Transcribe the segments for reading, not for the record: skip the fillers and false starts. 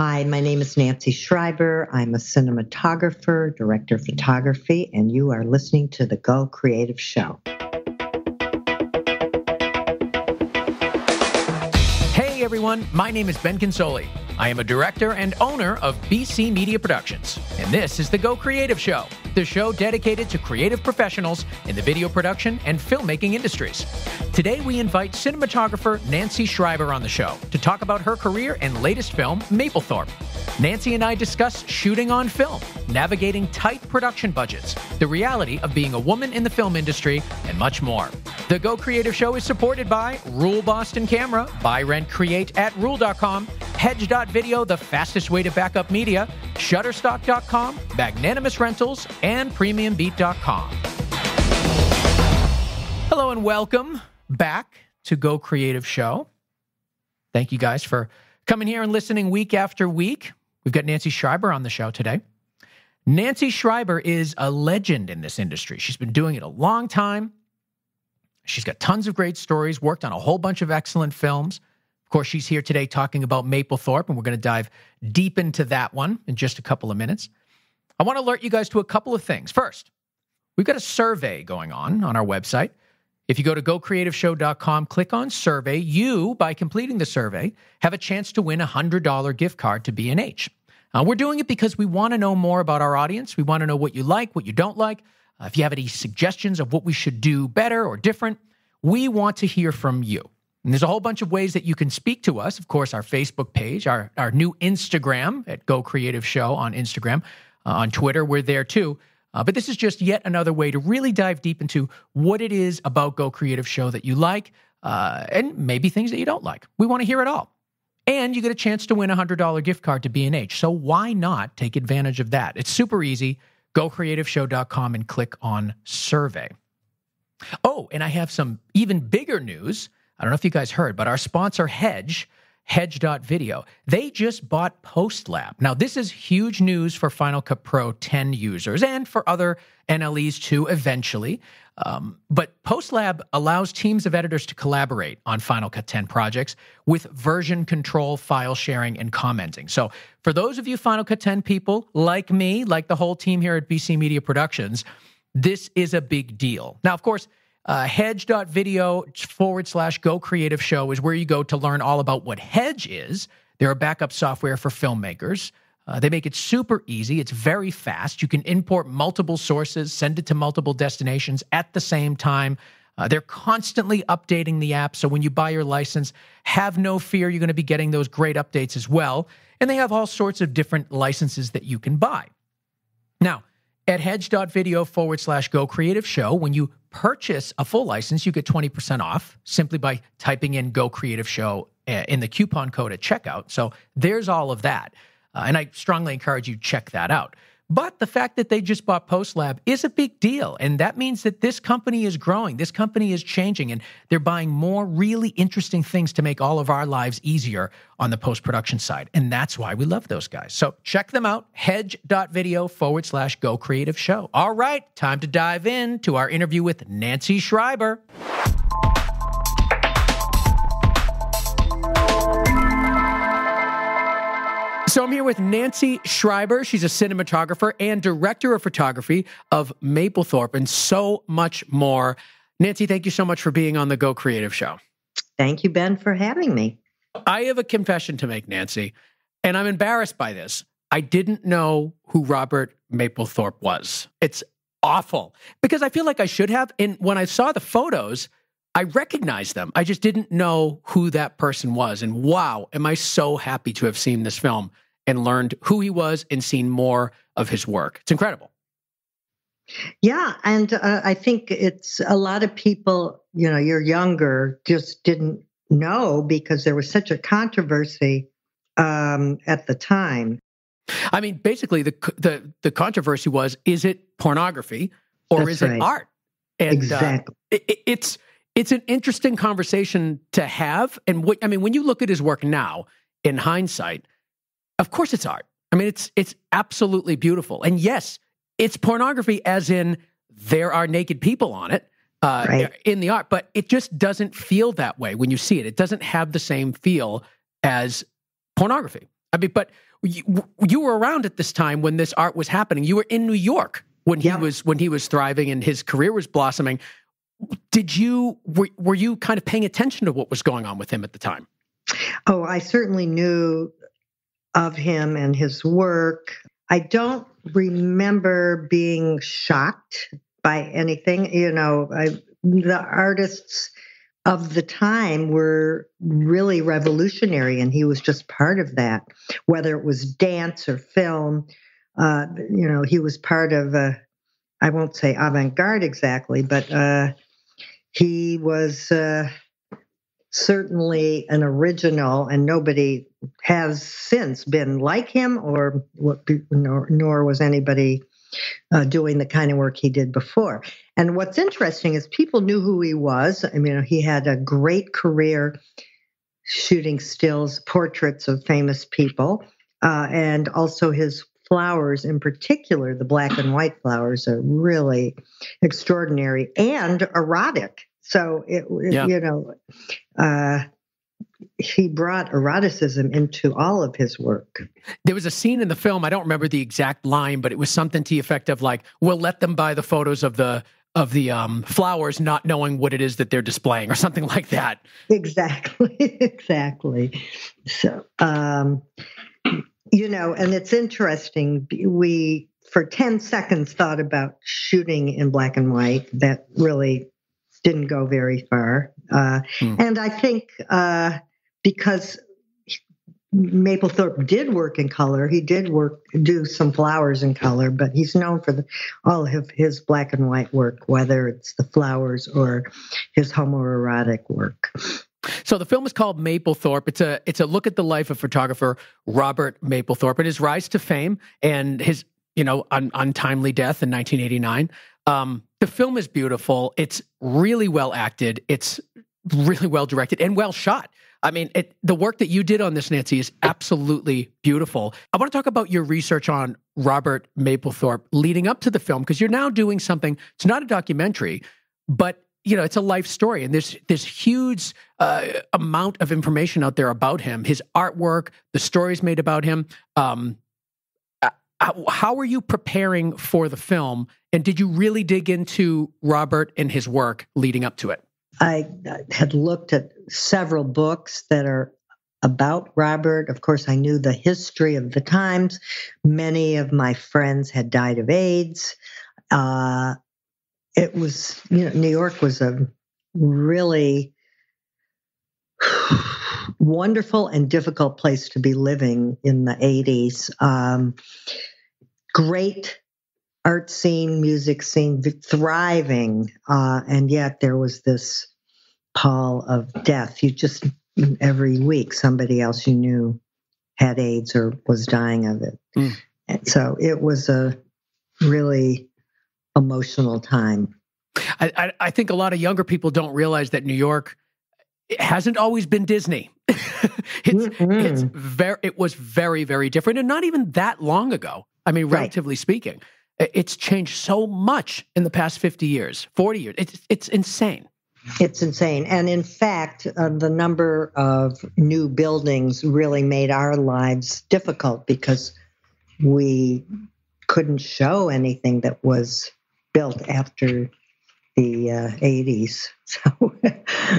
Hi, my name is Nancy Schreiber. I'm a cinematographer, director of photography, and you are listening to the Go Creative Show. Hey everyone, my name is Ben Consoli. I am a director and owner of BC Media Productions, and this is the Go Creative Show, the show dedicated to creative professionals in the video production and filmmaking industries. Today, we invite cinematographer Nancy Schreiber on the show to talk about her career and latest film, Mapplethorpe. Nancy and I discuss shooting on film, navigating tight production budgets, the reality of being a woman in the film industry, and much more. The Go Creative Show is supported by Rule Boston Camera, buy, rent, create at rule.com, Hedge.video, the fastest way to back up media, Shutterstock.com, Magnanimous Rentals, and PremiumBeat.com. Hello and welcome back to Go Creative Show. Thank you guys for coming here and listening week after week. We've got Nancy Schreiber on the show today. Nancy Schreiber is a legend in this industry. She's been doing it a long time. She's got tons of great stories, worked on a whole bunch of excellent films. Of course, she's here today talking about Mapplethorpe, and we're going to dive deep into that one in just a couple of minutes. I want to alert you guys to a couple of things. First, we've got a survey going on our website. If you go to gocreativeshow.com, click on survey, you, by completing the survey, have a chance to win a $100 gift card to B&H. We're doing it because we want to know more about our audience. We want to know what you like, what you don't like. If you have any suggestions of what we should do better or different, we want to hear from you. And there's a whole bunch of ways that you can speak to us. Of course, our Facebook page, our new Instagram at Go Creative Show on Instagram. On Twitter, we're there too. But this is just yet another way to really dive deep into what it is about Go Creative Show that you like and maybe things that you don't like. We want to hear it all. And you get a chance to win a $100 gift card to B&H. So why not take advantage of that? It's super easy. GoCreativeShow.com and click on survey. Oh, and I have some even bigger news. I don't know if you guys heard, but our sponsor, Hedge, Hedge.video, they just bought Postlab. Now, this is huge news for Final Cut Pro 10 users and for other NLEs too, eventually. But Postlab allows teams of editors to collaborate on Final Cut 10 projects with version control, file sharing, and commenting. So for those of you Final Cut 10 people, like me, like the whole team here at BC Media Productions, this is a big deal. Now, of course, hedge.video/Go Creative Show is where you go to learn all about what Hedge is. They're a backup software for filmmakers. They make it super easy. It's very fast. You can import multiple sources, send it to multiple destinations at the same time. They're constantly updating the app. So when you buy your license, have no fear. You're going to be getting those great updates as well. And they have all sorts of different licenses that you can buy. Now, at hedge.video/Go Creative Show, when you purchase a full license, you get 20% off simply by typing in Go Creative Show in the coupon code at checkout. So there's all of that. And I strongly encourage you to check that out. But the fact that they just bought Postlab is a big deal. And that means that this company is growing. This company is changing. And they're buying more really interesting things to make all of our lives easier on the post-production side. And that's why we love those guys. So check them out, hedge.video/Go Creative Show. All right, time to dive in to our interview with Nancy Schreiber. So I'm here with Nancy Schreiber. She's a cinematographer and director of photography of Mapplethorpe and so much more. Nancy, thank you so much for being on the Go Creative Show. Thank you, Ben, for having me. I have a confession to make, Nancy, and I'm embarrassed by this. I didn't know who Robert Mapplethorpe was. It's awful because I feel like I should have. And when I saw the photos, I recognized them. I just didn't know who that person was. And wow, am I so happy to have seen this film and learned who he was and seen more of his work. It's incredible. Yeah. And I think it's a lot of people, you know, you're younger, just didn't know because there was such a controversy at the time. I mean, basically the controversy was, is it pornography or That's is right. it art? And, exactly. It's an interesting conversation to have. And what, I mean, when you look at his work now, in hindsight, of course it's art. I mean, it's absolutely beautiful. And yes, it's pornography as in there are naked people on it right. in the art, but it just doesn't feel that way when you see it. It doesn't have the same feel as pornography. I mean, but you were around at this time when this art was happening. You were in New York when he was thriving and his career was blossoming. Did you were you kind of paying attention to what was going on with him at the time? Oh, I certainly knew of him and his work. I don't remember being shocked by anything. You know, the artists of the time were really revolutionary, and he was just part of that. Whether it was dance or film, you know, he was part of, I won't say avant-garde exactly, but he was certainly an original, and nobody has since been like him, or nor was anybody doing the kind of work he did before. And what's interesting is people knew who he was. I mean, he had a great career shooting stills, portraits of famous people, and also his flowers in particular, the black and white flowers are really extraordinary and erotic. So, you know, he brought eroticism into all of his work. There was a scene in the film, I don't remember the exact line, but it was something to the effect of like, we'll let them buy the photos of the flowers, not knowing what it is that they're displaying or something like that. Exactly, exactly. So, you know, and it's interesting, we, for 10 seconds, thought about shooting in black and white. That really didn't go very far. And I think because Mapplethorpe did work in color, he did do some flowers in color, but he's known for all of his black and white work, whether it's the flowers or his homoerotic work. So the film is called Mapplethorpe. It's a look at the life of photographer Robert Mapplethorpe and his rise to fame and his, you know, untimely death in 1989. The film is beautiful. It's really well acted. It's really well directed and well shot. I mean, the work that you did on this, Nancy, is absolutely beautiful. I want to talk about your research on Robert Mapplethorpe leading up to the film, because you're now doing something. It's not a documentary, but you know, it's a life story, and there's this huge amount of information out there about him, his artwork, the stories made about him. How were you preparing for the film, and did you really dig into Robert and his work leading up to it? I had looked at several books that are about Robert. Of course, I knew the history of the times. Many of my friends had died of AIDS. It was, you know, New York was a really wonderful and difficult place to be living in the 80s. Great art scene, music scene, thriving. And yet there was this pall of death. You just, every week, somebody else you knew had AIDS or was dying of it. And so it was a really emotional time. I think a lot of younger people don't realize that New York hasn't always been Disney. It was very, very different, and not even that long ago. I mean, relatively speaking, it's changed so much in the past 50 years, 40 years. It's insane. It's insane. And in fact, the number of new buildings really made our lives difficult because we couldn't show anything that was built after the 80s. So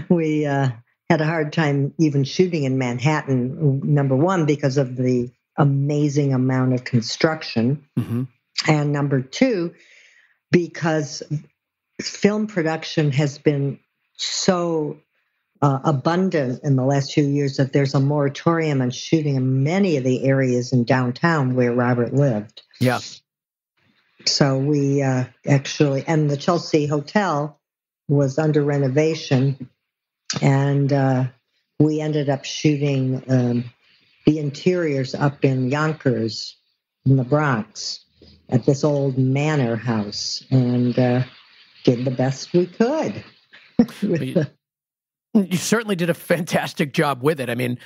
we had a hard time even shooting in Manhattan, number one, because of the amazing amount of construction. And number two, because film production has been so abundant in the last few years that there's a moratorium on shooting in many of the areas in downtown where Robert lived. Yeah. So we actually, and the Chelsea Hotel was under renovation, and we ended up shooting the interiors up in Yonkers, in the Bronx, at this old manor house, and did the best we could. You certainly did a fantastic job with it. I mean,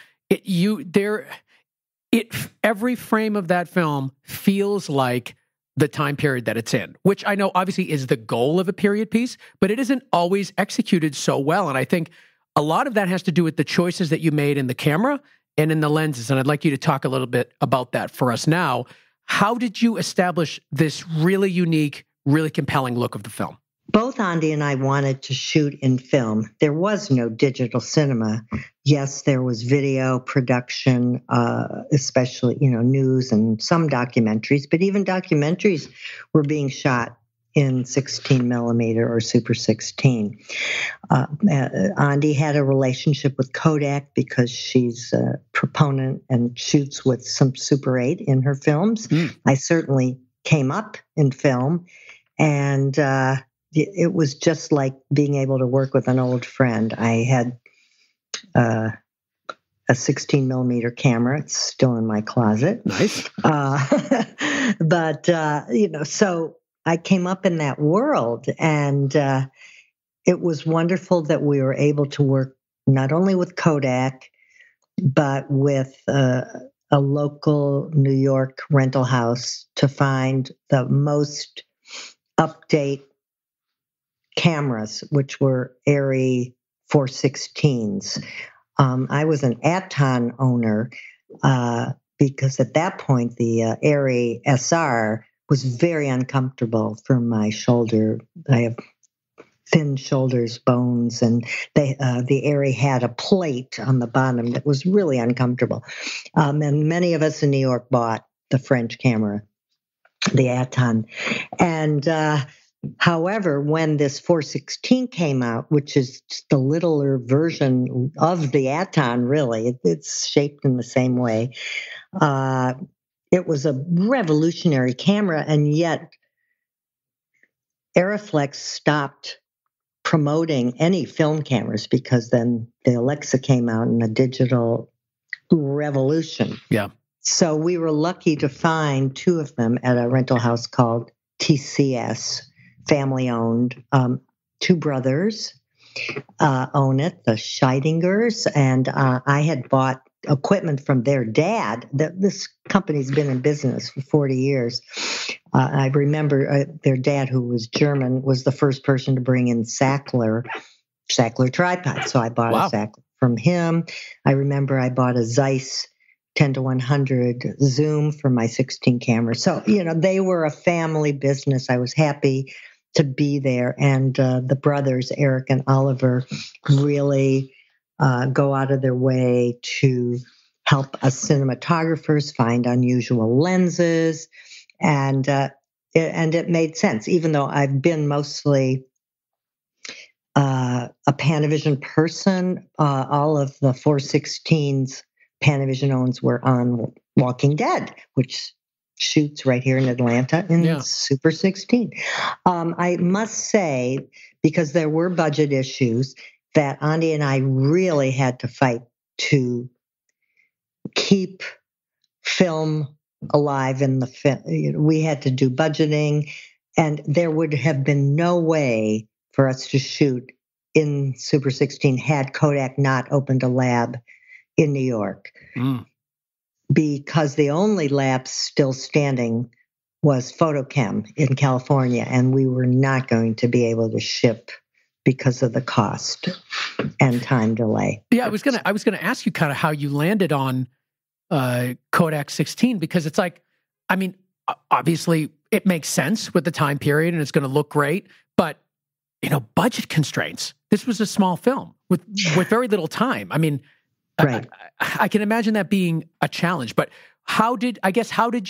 every frame of that film feels like the time period that it's in, which I know obviously is the goal of a period piece, but it isn't always executed so well. And I think a lot of that has to do with the choices that you made in the camera and in the lenses. And I'd like you to talk a little bit about that for us now. How did you establish this really unique, really compelling look of the film? Both Andy and I wanted to shoot in film. There was no digital cinema. Yes, there was video production, especially, news and some documentaries, but even documentaries were being shot in 16 millimeter or Super 16. Andy had a relationship with Kodak because she's a proponent and shoots with some Super 8 in her films. I certainly came up in film, and it was just like being able to work with an old friend. I had a 16 millimeter camera. It's still in my closet. Nice. So I came up in that world, and it was wonderful that we were able to work not only with Kodak, but with a local New York rental house to find the most up-to-date cameras, which were Arri 416s. I was an Aaton owner because at that point the Arri SR was very uncomfortable for my shoulder. I have thin shoulders, bones, and the Arri had a plate on the bottom that was really uncomfortable. And many of us in New York bought the French camera, the Aaton. And however, when this 416 came out, which is just a littler version of the Aaton, really, it's shaped in the same way. It was a revolutionary camera, and yet Arriflex stopped promoting any film cameras because then the Alexa came out in a digital revolution. Yeah. So we were lucky to find two of them at a rental house called TCS, family-owned. Two brothers own it, the Scheidingers, and I had bought equipment from their dad. This company's been in business for 40 years. I remember their dad, who was German, was the first person to bring in Sackler tripod. So I bought a Sackler from him. I remember I bought a Zeiss 10-100 zoom for my 16 camera. So, they were a family business. I was happy to be there. And the brothers, Eric and Oliver, really go out of their way to help us cinematographers find unusual lenses. And it made sense, even though I've been mostly a Panavision person. All of the 416s Panavision owns were on Walking Dead, which shoots right here in Atlanta in Super 16. I must say, because there were budget issues, that Andy and I really had to fight to keep film alive in the film. We had to do budgeting, and there would have been no way for us to shoot in Super 16 had Kodak not opened a lab in New York, because the only lab still standing was Photochem in California, and we were not going to be able to ship because of the cost and time delay. Yeah, I was gonna ask you kind of how you landed on Kodak 16, because it's like, I mean, obviously it makes sense with the time period and it's going to look great, but budget constraints. This was a small film with very little time. I mean, right. I can imagine that being a challenge, but how did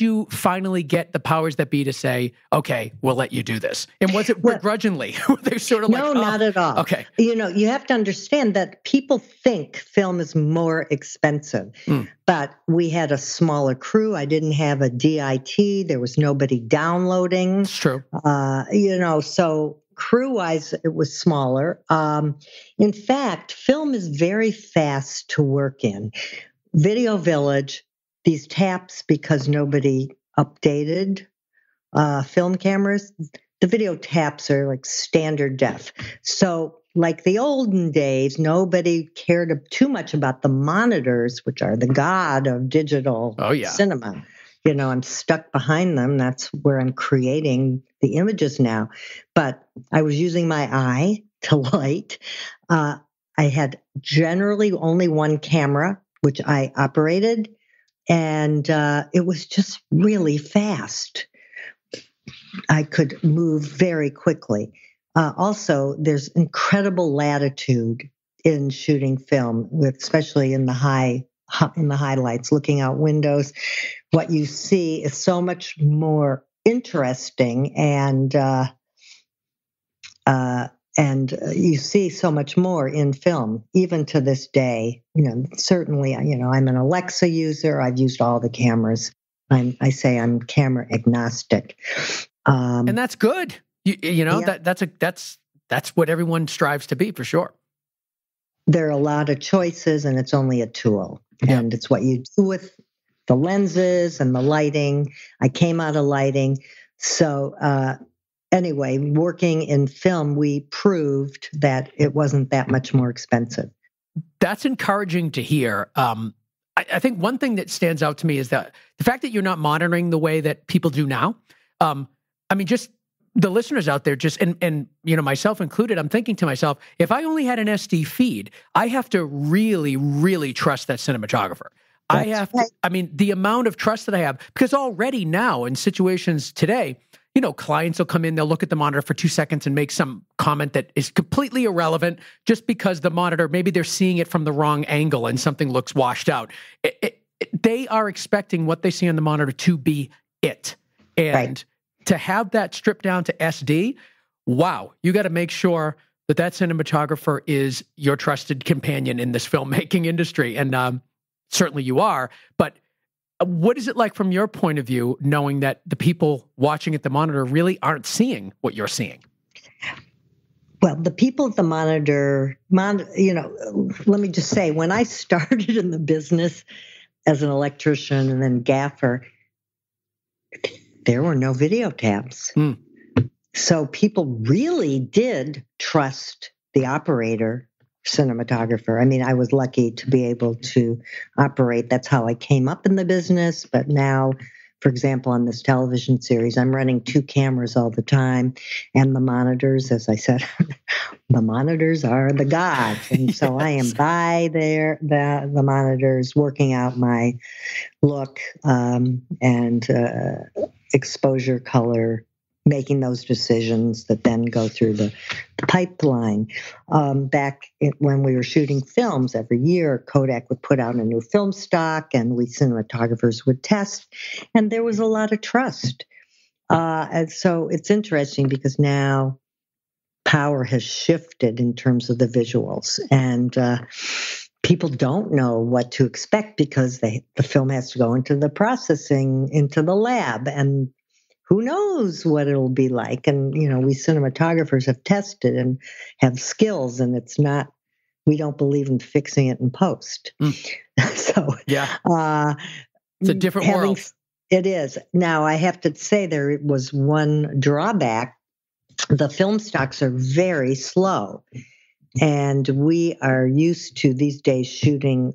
you finally get the powers that be to say, okay, we'll let you do this? And was it begrudgingly? They're sort of no, not at all. Okay. You have to understand that people think film is more expensive, but we had a smaller crew. I didn't have a DIT. There was nobody downloading. It's true. So crew-wise, it was smaller. In fact, film is very fast to work in. Video Village, these taps, because nobody updated film cameras, the video taps are like standard def. So like the olden days, nobody cared too much about the monitors, which are the god of digital cinema. I'm stuck behind them. That's where I'm creating the images now. But I was using my eye to light. I had generally only one camera which I operated, and it was just really fast. I could move very quickly. Also, there's incredible latitude in shooting film, with, especially in the highlights, looking out windows. What you see is so much more interesting, and you see so much more in film, even to this day. You know, certainly, you know, I'm an Alexa user. I've used all the cameras. I say I'm camera agnostic, and that's good. You know, yeah. That's what everyone strives to be, for sure. There are a lot of choices, and it's only a tool, yeah. And it's what you do with the lenses and the lighting. I came out of lighting, so anyway, working in film, we proved that it wasn't that much more expensive. That's encouraging to hear. I think one thing that stands out to me is that the fact that you're not monitoring the way that people do now. I mean, just the listeners out there, just and you know, myself included, I'm thinking to myself, if I only had an SD feed, I have to really, really trust that cinematographer. That's I have right. to, I mean, the amount of trust that I have, because already now in situations today, you know, clients will come in, they'll look at the monitor for 2 seconds and make some comment that is completely irrelevant, just because the monitor, maybe they're seeing it from the wrong angle and something looks washed out. They are expecting what they see on the monitor to be it. And right. to have that stripped down to SD, wow, you got to make sure that that cinematographer is your trusted companion in this filmmaking industry. And certainly you are, but what is it like from your point of view, knowing that the people watching at the monitor really aren't seeing what you're seeing? Well, the people at the monitor, you know, let me just say, when I started in the business as an electrician and then gaffer, there were no videotapes. Mm. So people really did trust the operator cinematographer. I mean, I was lucky to be able to operate. That's how I came up in the business. But now, for example, on this television series, I'm running two cameras all the time. And the monitors, as I said, the monitors are the gods. And so yes. I am by the monitors, working out my look and exposure, color, making those decisions that then go through the pipeline. When we were shooting films every year, Kodak would put out a new film stock and we cinematographers would test. And there was a lot of trust. And so it's interesting because now power has shifted in terms of the visuals. And people don't know what to expect because the film has to go into the processing, into the lab, and who knows what it'll be like. And, you know, we cinematographers have tested and have skills, and it's not, we don't believe in fixing it in post. Mm. So, yeah, it's a different world. It is. Now, I have to say there was one drawback. The film stocks are very slow, and we are used to these days shooting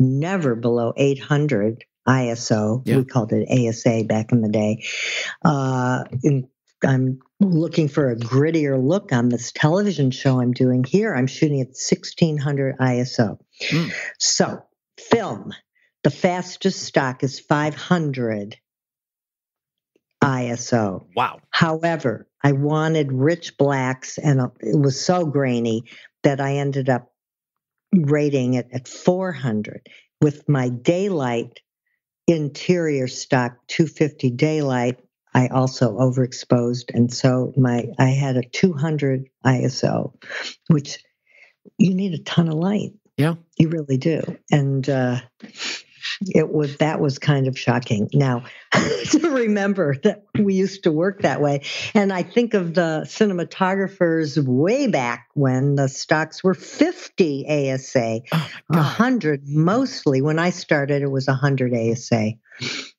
never below 800 ISO, yeah. We called it ASA back in the day. I'm looking for a grittier look on this television show I'm doing here. I'm shooting at 1600 ISO. Mm. So film, the fastest stock is 500 ISO. Wow. However, I wanted rich blacks, and it was so grainy that I ended up rating it at 400 with my daylight. Interior stock 250 daylight, I also overexposed, and so I had a 200 ISO, which you need a ton of light. Yeah, you really do, and that was kind of shocking. Now to remember that we used to work that way, and I think of the cinematographers way back when the stocks were 50 ASA, 100 mostly. When I started, it was 100 ASA.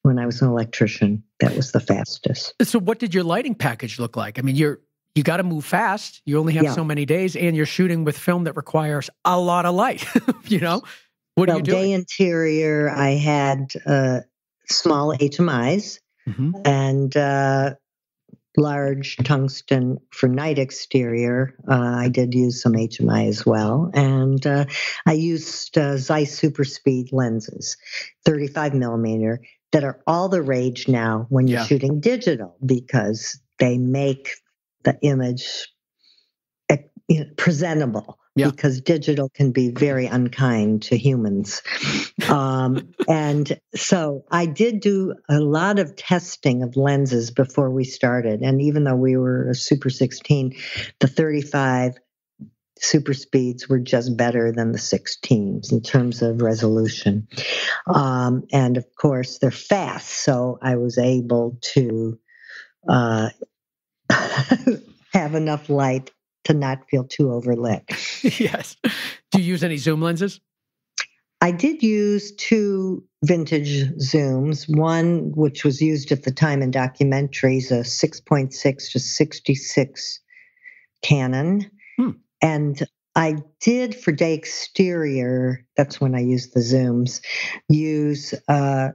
When I was an electrician, that was the fastest. So, what did your lighting package look like? I mean, you got to move fast. You only have so many days, and you're shooting with film that requires a lot of light. You know. What are you doing? Day interior, I had small HMIs, mm-hmm. and large tungsten Fernite exterior. I did use some HMI as well. And I used Zeiss Super Speed lenses, 35 millimeter, that are all the rage now when you're shooting digital, because they make the image presentable, because digital can be very unkind to humans. And so I did do a lot of testing of lenses before we started. And even though we were a Super 16, the 35 Super Speeds were just better than the 16s in terms of resolution. And of course, they're fast. So I was able to have enough light to not feel too overlit. Yes. Do you use any zoom lenses? I did use two vintage zooms. One, which was used at the time in documentaries, a 6.6 to 66 Canon. And I did, for day exterior, that's when I used the zooms, use an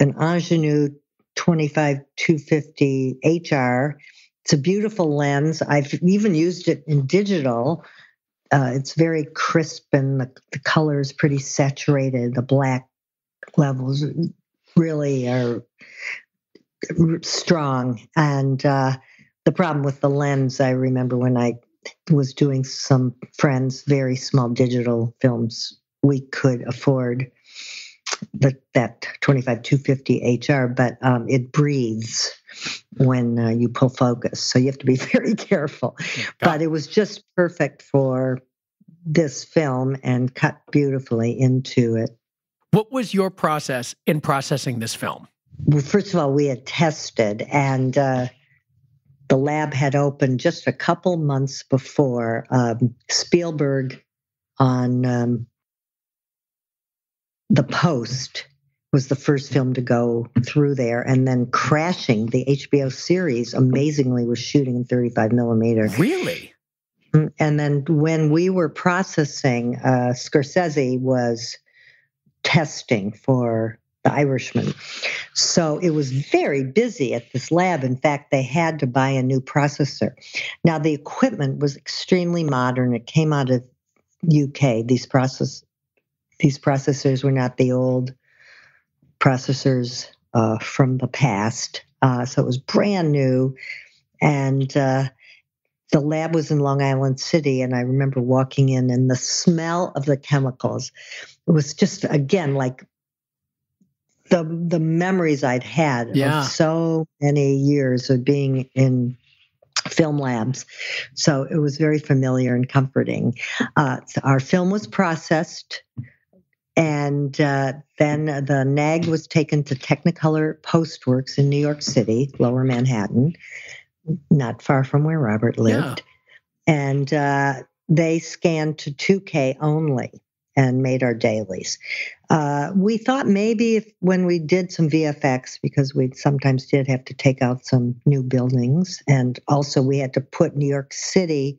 Ingenue 25-250 HR. It's a beautiful lens. I've even used it in digital. It's very crisp, and the color is pretty saturated. The black levels really are strong. And the problem with the lens, I remember when I was doing some friends' very small digital films, we could afford that 25-250 HR, but it breathes when you pull focus. So you have to be very careful. But it was just perfect for this film and cut beautifully into it. What was your process in processing this film? Well, first of all, we had tested, and the lab had opened just a couple months before. Spielberg on The Post was the first film to go through there, and then Crashing, the HBO series, amazingly was shooting in 35 millimeter. Really? And then when we were processing, Scorsese was testing for The Irishman. So it was very busy at this lab. In fact, they had to buy a new processor. Now, the equipment was extremely modern. It came out of UK. These processors were not the old processors from the past. So it was brand new. And the lab was in Long Island City. And I remember walking in, and the smell of the chemicals, it was just, again, like the memories I'd had of so many years of being in film labs. So it was very familiar and comforting. So our film was processed, and then the NAG was taken to Technicolor Postworks in New York City, Lower Manhattan, not far from where Robert lived. And they scanned to 2K only and made our dailies. We thought maybe when we did some VFX, because we sometimes did have to take out some new buildings, and also we had to put New York City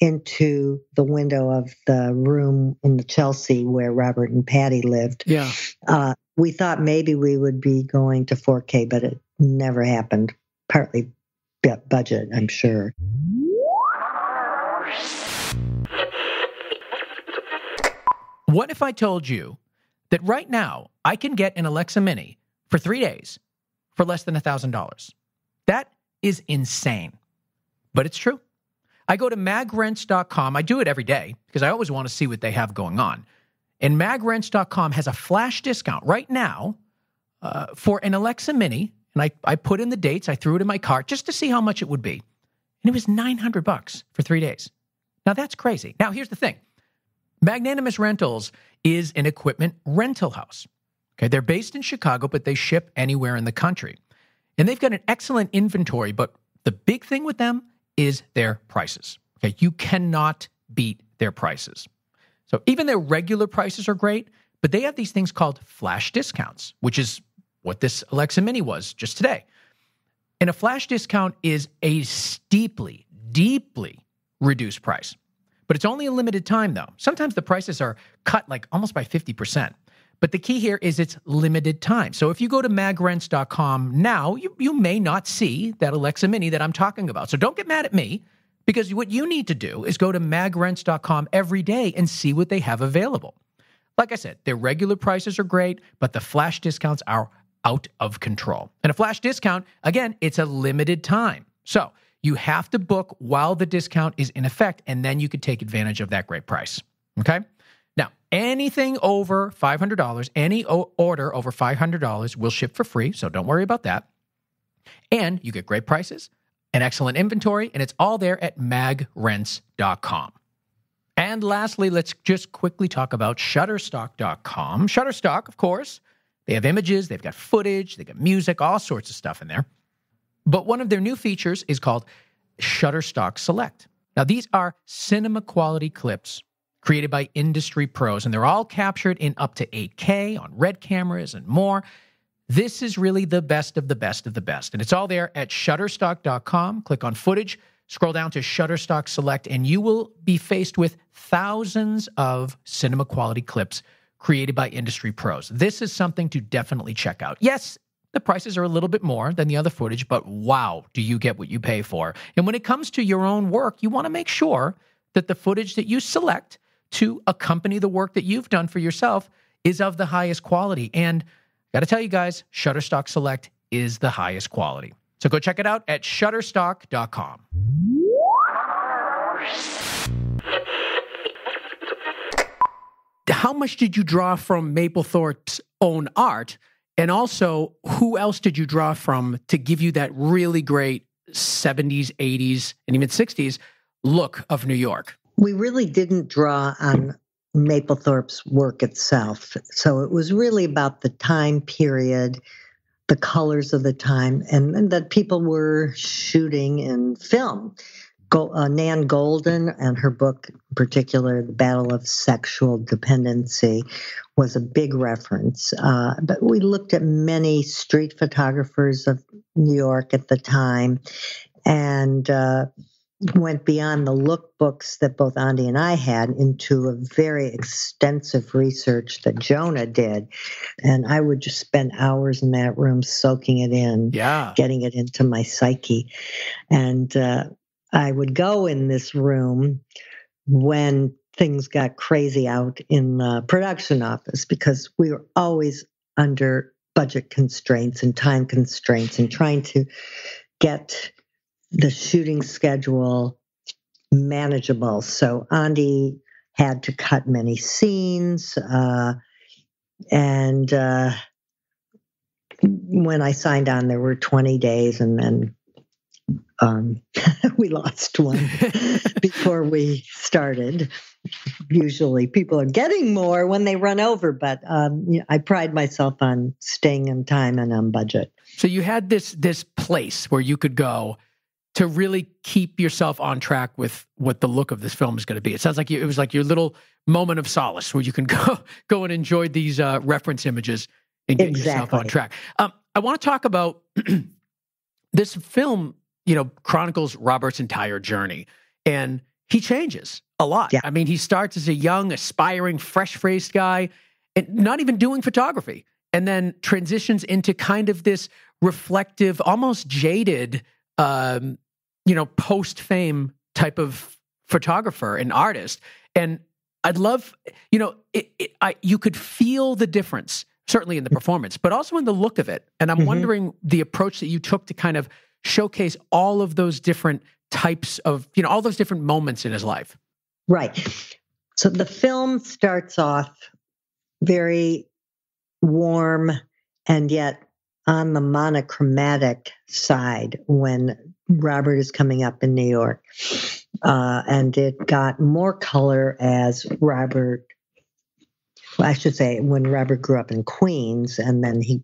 into the window of the room in the Chelsea where Robert and Patty lived. We thought maybe we would be going to 4K, but it never happened, partly budget, I'm sure. What if I told you that right now I can get an Alexa Mini for 3 days for less than $1,000? That is insane, but it's true. I go to magrents.com. I do it every day because I always want to see what they have going on. And magrents.com has a flash discount right now for an Alexa Mini. And I put in the dates. I threw it in my cart just to see how much it would be. And it was $900 for 3 days. Now, that's crazy. Now, here's the thing. Magnanimous Rentals is an equipment rental house. Okay, they're based in Chicago, but they ship anywhere in the country. And they've got an excellent inventory, but the big thing with them is their prices. Okay, you cannot beat their prices. So even their regular prices are great, but they have these things called flash discounts, which is what this Alexa Mini was just today. And a flash discount is a steeply, deeply reduced price. But it's only a limited time, though. Sometimes the prices are cut like almost by 50%. But the key here is it's limited time. So if you go to magrents.com now, you may not see that Alexa Mini that I'm talking about. So don't get mad at me, because what you need to do is go to magrents.com every day and see what they have available. Like I said, their regular prices are great, but the flash discounts are out of control. And a flash discount, again, it's a limited time. So you have to book while the discount is in effect, and then you could take advantage of that great price. Okay? Now, anything over $500, any order over $500 will ship for free, so don't worry about that. And you get great prices, an excellent inventory, and it's all there at magrents.com. And lastly, let's just quickly talk about Shutterstock.com. Shutterstock, of course, they have images, they've got footage, they've got music, all sorts of stuff in there. But one of their new features is called Shutterstock Select. Now, these are cinema-quality clips created by industry pros, and they're all captured in up to 8K on RED cameras and more. This is really the best of the best of the best, and it's all there at Shutterstock.com. Click on Footage, scroll down to Shutterstock Select, and you will be faced with thousands of cinema-quality clips created by industry pros. This is something to definitely check out. Yes, the prices are a little bit more than the other footage, but wow, do you get what you pay for. And when it comes to your own work, you want to make sure that the footage that you select to accompany the work that you've done for yourself is of the highest quality. And I got to tell you guys, Shutterstock Select is the highest quality. So go check it out at Shutterstock.com. How much did you draw from Mapplethorpe's own art? And also, who else did you draw from to give you that really great 70s, 80s, and even 60s look of New York? We really didn't draw on Mapplethorpe's work itself. So it was really about the time period, the colors of the time, and that people were shooting in film. Nan Goldin and her book in particular, The Battle of Sexual Dependency, was a big reference. But we looked at many street photographers of New York at the time and went beyond the lookbooks that both Andy and I had into a very extensive research that Jonah did. And I would just spend hours in that room soaking it in, getting it into my psyche. And I would go in this room when things got crazy out in the production office, because we were always under budget constraints and time constraints and trying to get the shooting schedule manageable. So Andy had to cut many scenes. And when I signed on, there were 20 days, and then we lost one before we started. Usually people are getting more when they run over, but I pride myself on staying on time and on budget. So you had this place where you could go to really keep yourself on track with what the look of this film is going to be. It sounds like it was like your little moment of solace where you can go and enjoy these reference images and get yourself on track. I want to talk about this film, chronicles Robert's entire journey, and he changes a lot. Yeah. I mean, he starts as a young, aspiring, fresh-faced guy and not even doing photography, and then transitions into kind of this reflective, almost jaded, post-fame type of photographer and artist. And I'd love, you could feel the difference, certainly in the performance, but also in the look of it. And I'm wondering the approach that you took to kind of showcase all of those different types of, all those different moments in his life. Right. So the film starts off very warm and yet on the monochromatic side when Robert is coming up in New York. And it got more color as when Robert grew up in Queens, and then he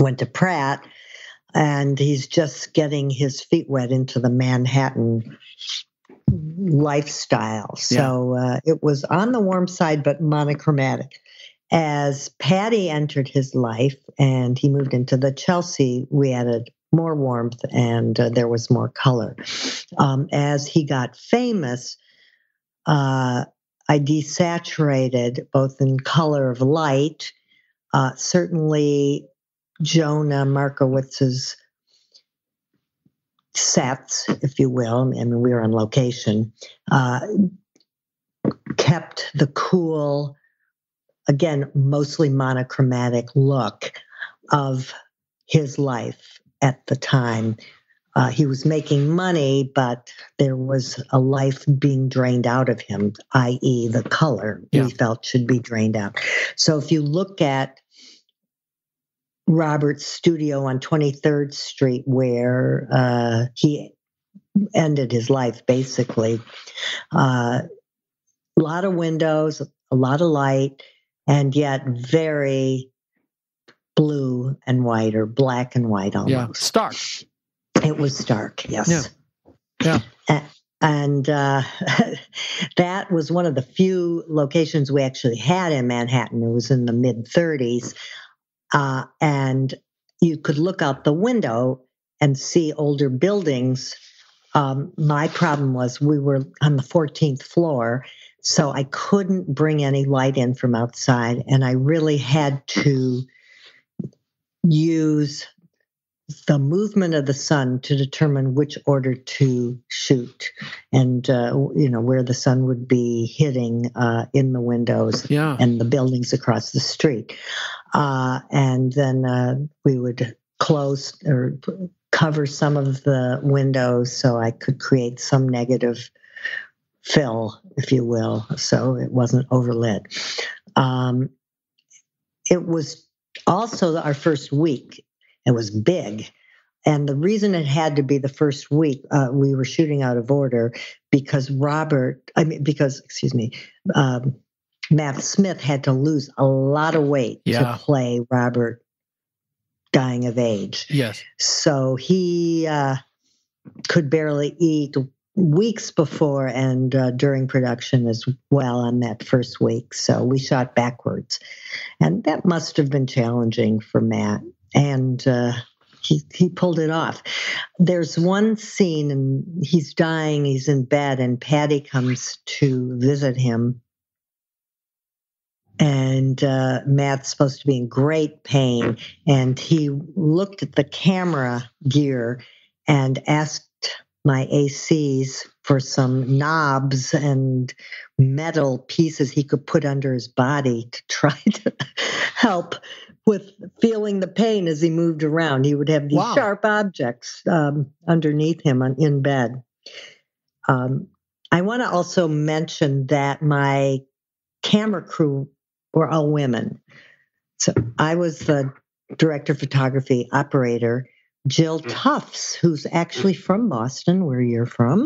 went to Pratt, and he's just getting his feet wet into the Manhattan lifestyle. So it was on the warm side, but monochromatic. As Patty entered his life and he moved into the Chelsea, we added more warmth and there was more color. As he got famous, I desaturated both in color of light. Certainly, Jonah Markowitz's sets, if you will, I mean, we were on location, kept the cool, again, mostly monochromatic look of his life at the time. He was making money, but there was a life being drained out of him, i.e. the color we felt should be drained out. So if you look at Robert's studio on 23rd Street, where he ended his life, basically, a lot of windows, a lot of light, and yet very blue and white, or black and white almost. Yeah, stark. It was stark, yes. Yeah. And that was one of the few locations we actually had in Manhattan. It was in the mid-30s. And you could look out the window and see older buildings. My problem was we were on the 14th floor, so I couldn't bring any light in from outside, and I really had to use the movement of the sun to determine which order to shoot, and where the sun would be hitting in the windows and the buildings across the street, and then we would close or cover some of the windows so I could create some negative fill, if you will, so it wasn't overlit. It was also our first week. It was big. And the reason it had to be the first week, we were shooting out of order because Matt Smith had to lose a lot of weight to play Robert dying of age. Yes. So he could barely eat weeks before and during production as well on that first week. So we shot backwards. And that must have been challenging for Matt. And he pulled it off. There's one scene, and he's dying, he's in bed, and Patty comes to visit him. And Matt's supposed to be in great pain. And he looked at the camera gear and asked my ACs for some knobs and metal pieces he could put under his body to try to help with feeling the pain as he moved around. He would have these sharp objects underneath him in bed. I want to also mention that my camera crew were all women. So I was the director of photography operator. Jill Tufts, who's actually from Boston, where you're from,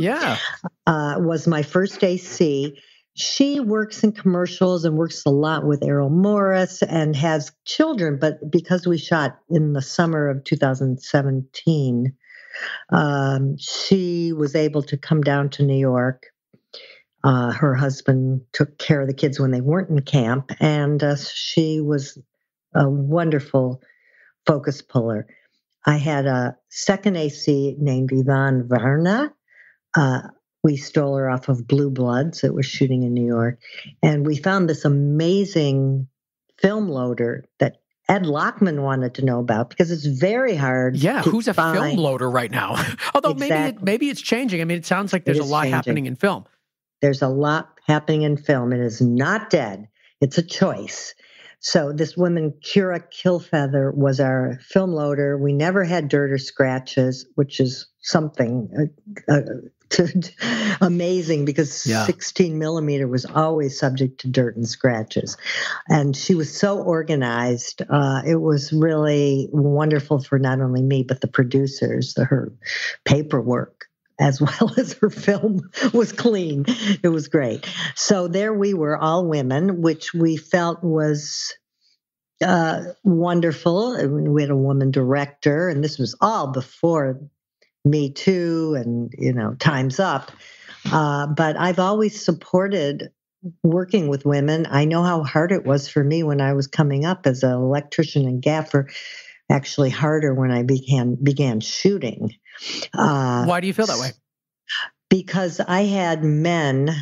was my first AC. She works in commercials and works a lot with Errol Morris and has children, but because we shot in the summer of 2017, she was able to come down to New York. Her husband took care of the kids when they weren't in camp, and she was a wonderful focus puller. I had a second AC named Yvonne Varna. We stole her off of Blue Bloods. It was shooting in New York. And we found this amazing film loader that Ed Lockman wanted to know about because it's very hard to who's a find. Film loader right now? Although maybe it's changing. I mean, it sounds like there's a lot happening in film. There's a lot happening in film. It is not dead. It's a choice. So this woman, Kira Killfeather, was our film loader. We never had dirt or scratches, which is something amazing because 16 millimeter was always subject to dirt and scratches. And she was so organized. It was really wonderful for not only me, but the producers, her paperwork, as well as her film was clean. It was great. So there we were, all women, which we felt was wonderful. I mean, we had a woman director, and this was all before Me Too and, Time's Up. But I've always supported working with women. I know how hard it was for me when I was coming up as an electrician and gaffer, actually harder when I began shooting. Why do you feel that way? Because I had men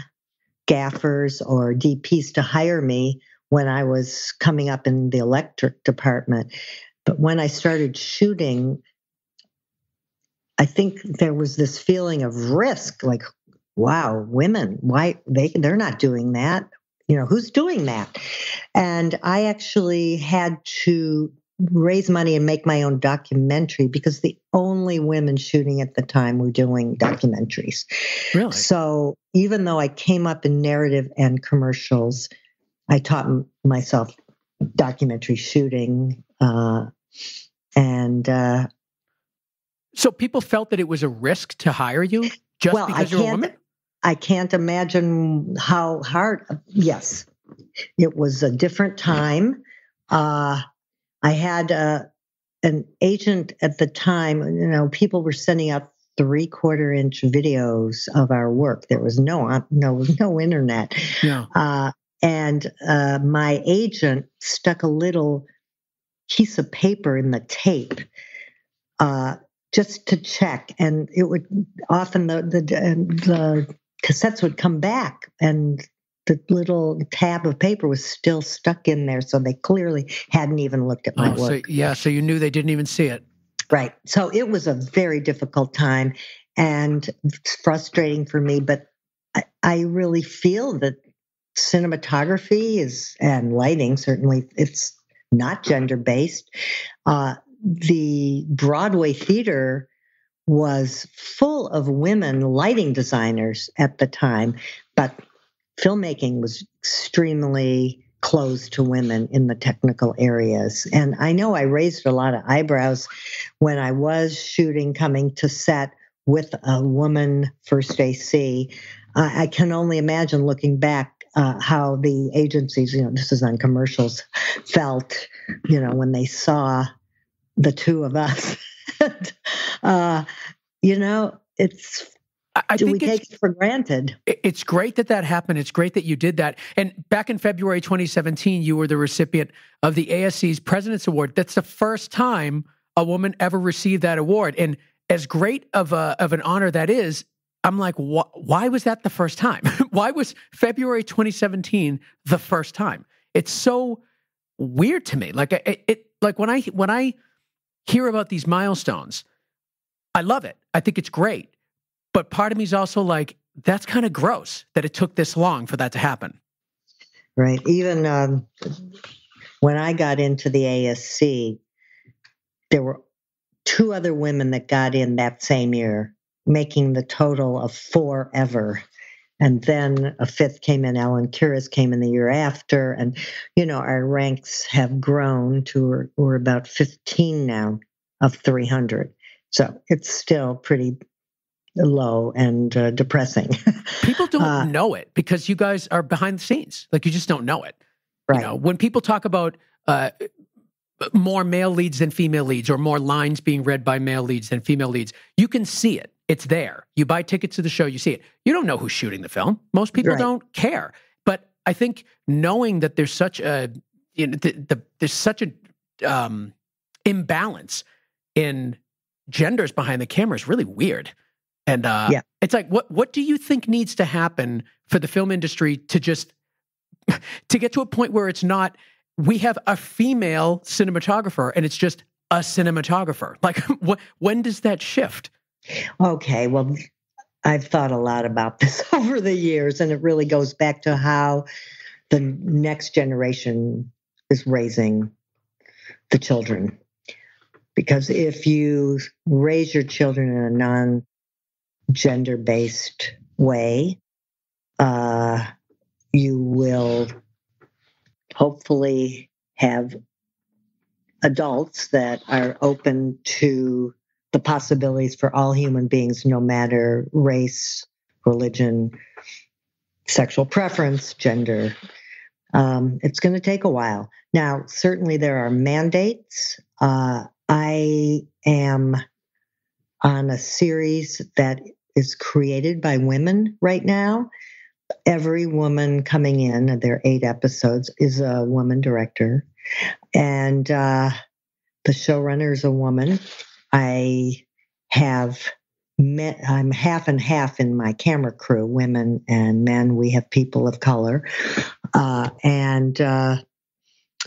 gaffers or DPs to hire me when I was coming up in the electric department. But when I started shooting, I think there was this feeling of risk, like, wow, women, why they're not doing that. You know, who's doing that? And I actually had to raise money and make my own documentary because the only women shooting at the time were doing documentaries. Really? So even though I came up in narrative and commercials, I taught myself documentary shooting. So people felt that it was a risk to hire you just because you're a woman? I can't imagine how hard. Yes, it was a different time. I had an agent at the time. You know, people were sending out 3/4-inch videos of our work. There was no internet. Yeah. And my agent stuck a little piece of paper in the tape. Just to check, and it would often the cassettes would come back, and the little tab of paper was still stuck in there, so they clearly hadn't even looked at my work. So you knew they didn't even see it. Right. So it was a very difficult time, and it's frustrating for me, but I really feel that cinematography is, and lighting certainly, it's not gender-based. The Broadway theater was full of women lighting designers at the time, but filmmaking was extremely closed to women in the technical areas. And I know I raised a lot of eyebrows when I was shooting, coming to set with a woman first AC. I can only imagine looking back how the agencies, you know, this is on commercials, felt, you know, when they saw the two of us. You know, we take it for granted. It's great that happened. It's great that you did that. And back in February 2017, you were the recipient of the ASC's President's Award. That's the first time a woman ever received that award. And as great of an honor that is, I'm like, why was that the first time? Why was February 2017 the first time? It's so weird to me. Like when I hear about these milestones, I love it. I think it's great. But part of me is also like, that's kind of gross that it took this long for that to happen. Right. Even when I got into the ASC, there were 2 other women that got in that same year, making the total of 4 ever. And then a 5th came in, Alan Curis came in the year after. And, you know, our ranks have grown to, we're about 15 now of 300. So it's still pretty low and depressing. People don't know it because you guys are behind the scenes. Like, you just don't know it. Right. You know, when people talk about more male leads than female leads, or more lines being read by male leads than female leads, you can see it. It's there. You buy tickets to the show, you see it. You don't know who's shooting the film. Most people don't care. But I think knowing that there's such a, you know, there's such an imbalance in genders behind the camera is really weird. And it's like, what do you think needs to happen for the film industry to just, to get to a point where it's not, we have a female cinematographer and it's just a cinematographer? Like, when does that shift? Okay, well, I've thought a lot about this over the years, and it really goes back to how the next generation is raising the children. Because if you raise your children in a non-gender-based way, you will hopefully have adults that are open to the possibilities for all human beings, no matter race, religion, sexual preference, gender. It's going to take a while. Now, certainly there are mandates. I am on a series that is created by women right now. Every woman coming in, and there are 8 episodes, is a woman director. And the showrunner is a woman. I have I'm half and half in my camera crew, women and men. We have people of color. And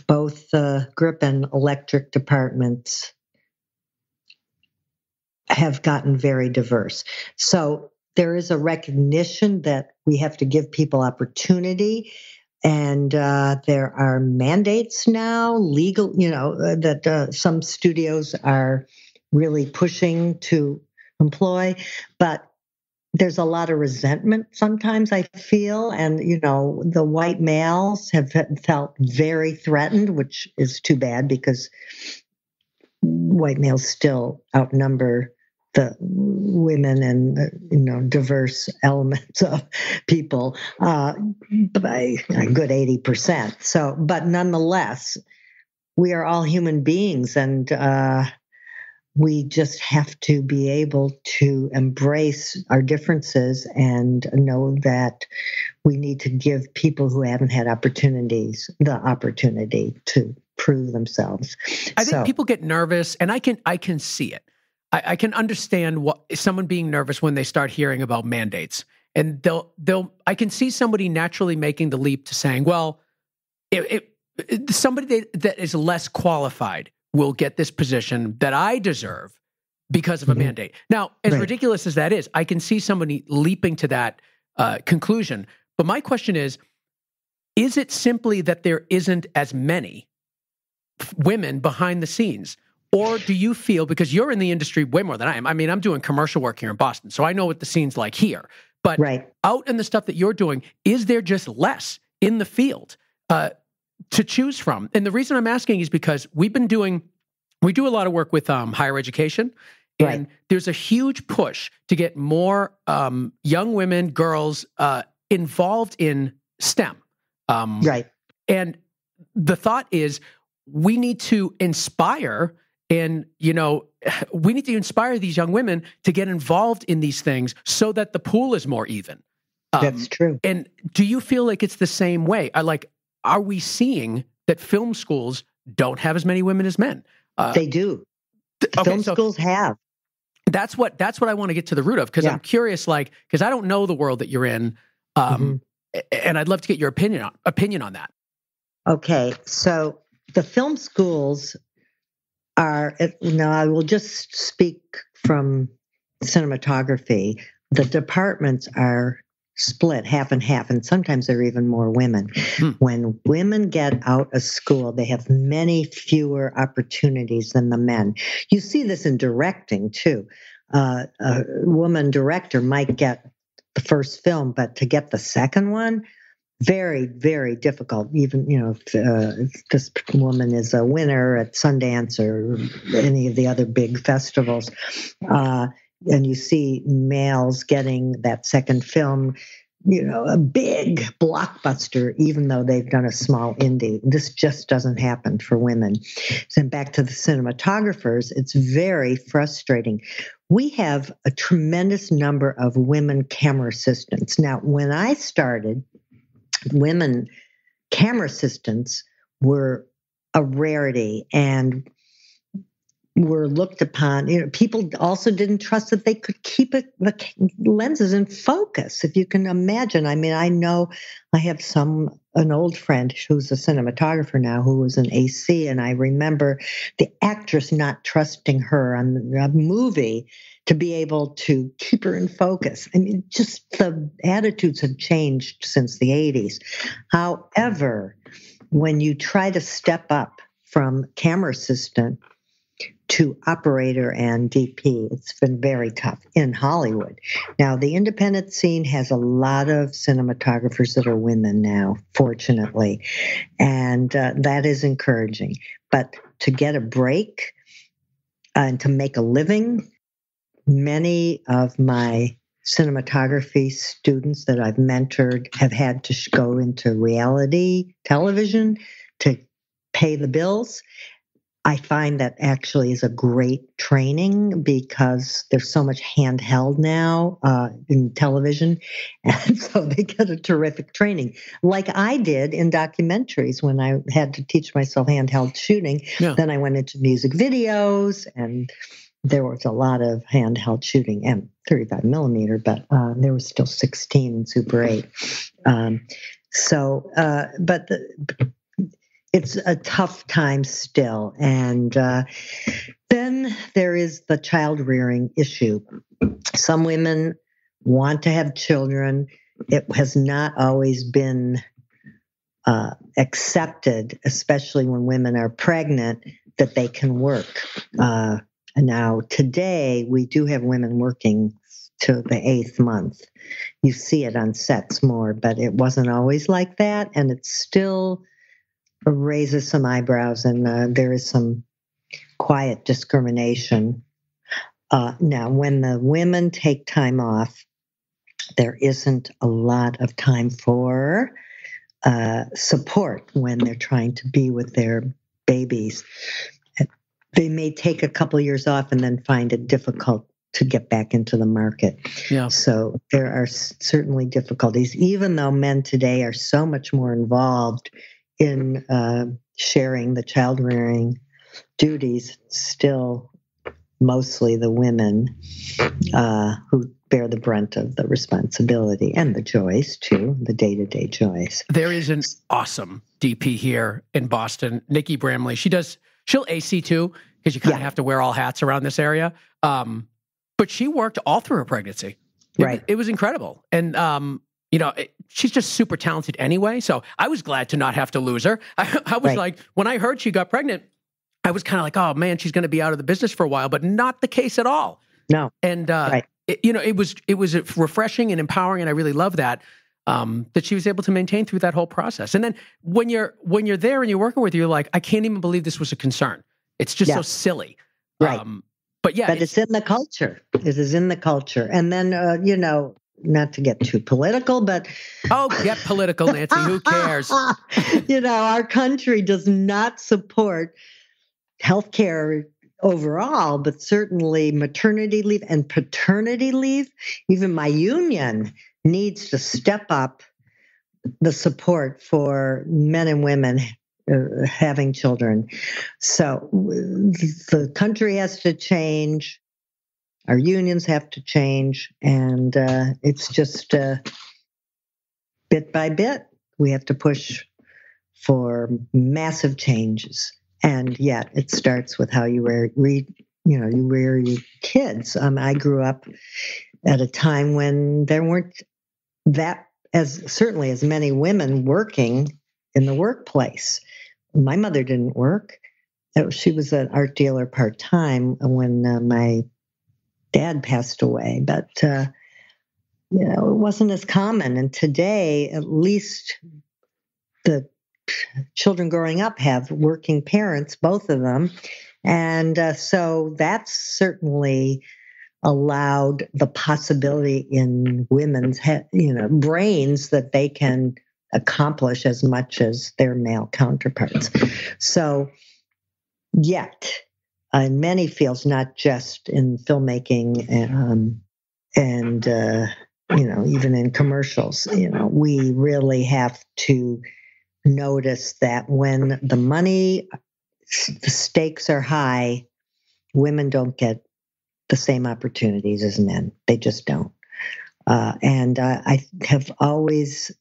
both the grip and electric departments have gotten very diverse. So there is a recognition that we have to give people opportunity. And there are mandates now, legal, you know, that some studios are really pushing to employ. But there's a lot of resentment sometimes, I feel. And, you know, the white males have felt very threatened, which is too bad because white males still outnumber the women and, you know, diverse elements of people by a good 80%. So, but nonetheless, we are all human beings, and we just have to be able to embrace our differences and know that we need to give people who haven't had opportunities the opportunity to prove themselves. I think people get nervous, and I can see it. I can understand what someone being nervous when they start hearing about mandates, and I can see somebody naturally making the leap to saying, well, somebody that is less qualified will get this position that I deserve because of a mandate. Now, as ridiculous as that is, I can see somebody leaping to that conclusion. But my question is it simply that there isn't as many women behind the scenes? Or do you feel, because you're in the industry way more than I am, I mean, I'm doing commercial work here in Boston, so I know what the scene's like here. But out in the stuff that you're doing, is there just less in the field to choose from? And the reason I'm asking is because we do a lot of work with higher education, and there's a huge push to get more young women, girls involved in STEM. And the thought is we need to inspire... And, you know, we need to inspire these young women to get involved in these things so that the pool is more even. That's true. And do you feel like it's the same way? Are we seeing that film schools don't have as many women as men? They do. Schools have. That's what I want to get to the root of, because I'm curious, because I don't know the world that you're in, and I'd love to get your opinion on that. Okay, so the film schools... I will just speak from cinematography. The departments are split half and half, and sometimes there are even more women. When women get out of school, they have many fewer opportunities than the men. You see this in directing, too. A woman director might get the first film, but to get the second one, very, very difficult. Even, you know, if this woman is a winner at Sundance or any of the other big festivals, and you see males getting that second film, you know, a big blockbuster, even though they've done a small indie. This just doesn't happen for women. And back to the cinematographers, it's very frustrating. We have a tremendous number of women camera assistants. Now, when I started, women camera assistants were a rarity and were looked upon. You know, people also didn't trust that they could keep the lenses in focus, if you can imagine. I mean, I know I have an old friend who's a cinematographer now who was an AC, and I remember the actress not trusting her on a movie to be able to keep her in focus. I mean, just the attitudes have changed since the 80s. However, when you try to step up from camera assistant to operator and DP, it's been very tough in Hollywood. Now, the independent scene has a lot of cinematographers that are women now, fortunately, and that is encouraging. But to get a break and to make a living, many of my cinematography students that I've mentored have had to go into reality television to pay the bills. I find that actually is a great training because there's so much handheld now in television, and so they get a terrific training, like I did in documentaries when I had to teach myself handheld shooting. Yeah. Then I went into music videos and there was a lot of handheld shooting and 35 millimeter, but there was still 16 and Super 8. But it's a tough time still. And then there is the child rearing issue. Some women want to have children. It has not always been accepted, especially when women are pregnant, that they can work. Now, today, we do have women working to the 8th month. You see it on sets more, but it wasn't always like that, and it still raises some eyebrows, and there is some quiet discrimination. Now, when the women take time off, there isn't a lot of time for support when they're trying to be with their babies. They may take a couple years off and then find it difficult to get back into the market. Yeah. So there are certainly difficulties, even though men today are so much more involved in sharing the child rearing duties, still mostly the women who bear the brunt of the responsibility and the joys too, the day-to-day joys. There is an awesome DP here in Boston, Nikki Bramley. She'll AC too, because you kind of have to wear all hats around this area. But she worked all through her pregnancy. It was incredible. And, she's just super talented anyway. So I was glad to not have to lose her. I was like, when I heard she got pregnant, I was kind of like, oh man, she's going to be out of the business for a while, but not the case at all. No. And, it was refreshing and empowering. And I really love that. That she was able to maintain through that whole process. And then when you're there and you're working with her, you're like, I can't even believe this was a concern. It's just so silly. Right. But it's in the culture. It is in the culture. And then, not to get too political, but... Oh, get political, Nancy. Who cares? Our country does not support healthcare overall, but certainly maternity leave and paternity leave. Even my union needs to step up the support for men and women having children. So the country has to change. Our unions have to change. And it's just bit by bit, we have to push for massive changes. And yet it starts with how you rear your kids. I grew up at a time when there weren't as many women working in the workplace. My mother didn't work. She was an art dealer part-time when my dad passed away. But, it wasn't as common. And today, at least the children growing up have working parents, both of them. And so that's certainly allowed the possibility in women's brains that they can accomplish as much as their male counterparts. So yet, in many fields, not just in filmmaking and even in commercials, we really have to notice that when the stakes are high, women don't get the same opportunities as men. They just don't. And I have always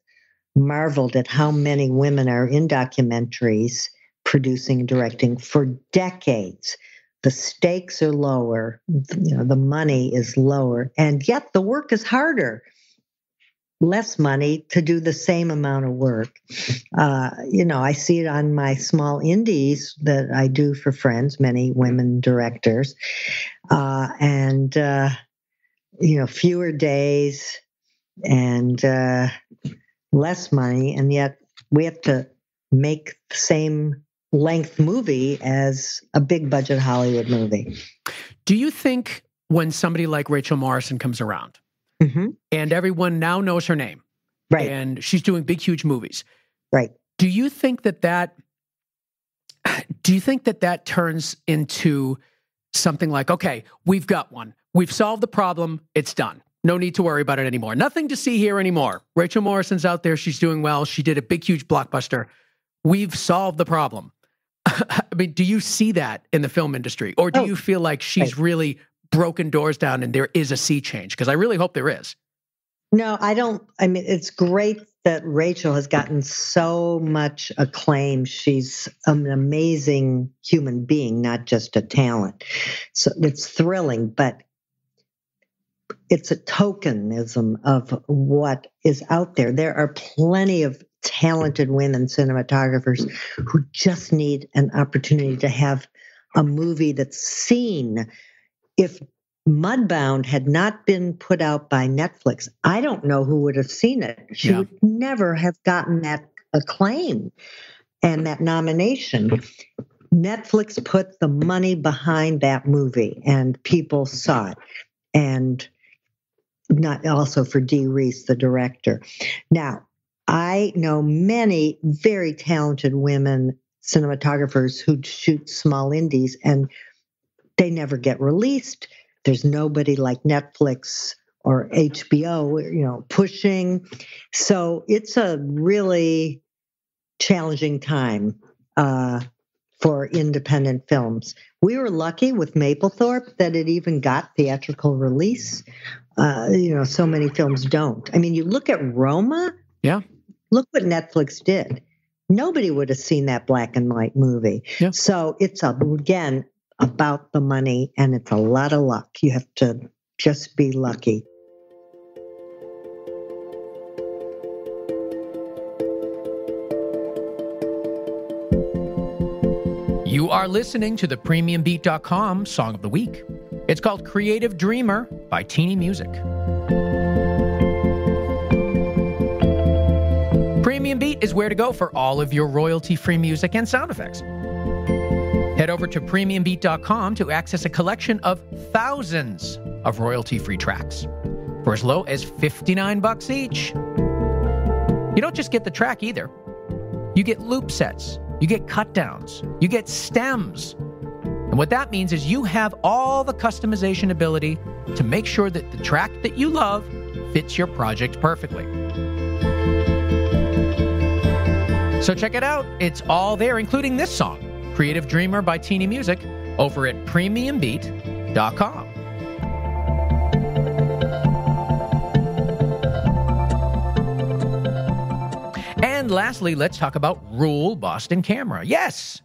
marveled at how many women are in documentaries producing and directing for decades. The stakes are lower, the money is lower, and yet the work is harder. Less money to do the same amount of work. I see it on my small indies that I do for friends, many women directors, and fewer days and less money. And yet we have to make the same length movie as a big budget Hollywood movie. Do you think when somebody like Rachel Morrison comes around, mm-hmm. and everyone now knows her name, right? And she's doing big, huge movies, right? Do you think that turns into something like, okay, we've got one, we've solved the problem, it's done, no need to worry about it anymore, nothing to see here anymore. Rachel Morrison's out there, she's doing well, she did a big, huge blockbuster, we've solved the problem. I mean, do you see that in the film industry? Or do you feel like she's really broken doors down and there is a sea change? Because I really hope there is. No, I don't. I mean, it's great that Rachel has gotten so much acclaim. She's an amazing human being, not just a talent. So it's thrilling, but it's a tokenism of what is out there. There are plenty of talented women cinematographers who just need an opportunity to have a movie that's seen. If Mudbound had not been put out by Netflix, I don't know who would have seen it. She would never have gotten that acclaim and that nomination. Netflix put the money behind that movie and people saw it. And not also for Dee Reese, the director. Now, I know many very talented women cinematographers who shoot small indies and they never get released. There's nobody like Netflix or HBO, you know, pushing. So it's a really challenging time for independent films. We were lucky with Mapplethorpe that it even got theatrical release. You know, so many films don't. I mean, you look at Roma. Yeah. Look what Netflix did. Nobody would have seen that black and white movie. Yeah. So it's, again, about the money, and it's a lot of luck. You have to just be lucky. You are listening to the PremiumBeat.com Song of the Week. It's called Creative Dreamer by Teeny Music. Premium Beat is where to go for all of your royalty-free music and sound effects. Head over to PremiumBeat.com to access a collection of thousands of royalty-free tracks for as low as $59 each. You don't just get the track either. You get loop sets. You get cut downs, you get stems. And what that means is you have all the customization ability to make sure that the track that you love fits your project perfectly. So check it out. It's all there, including this song, Creative Dreamer by Teeny Music, over at premiumbeat.com. And lastly, let's talk about Rule Boston Camera. Yes,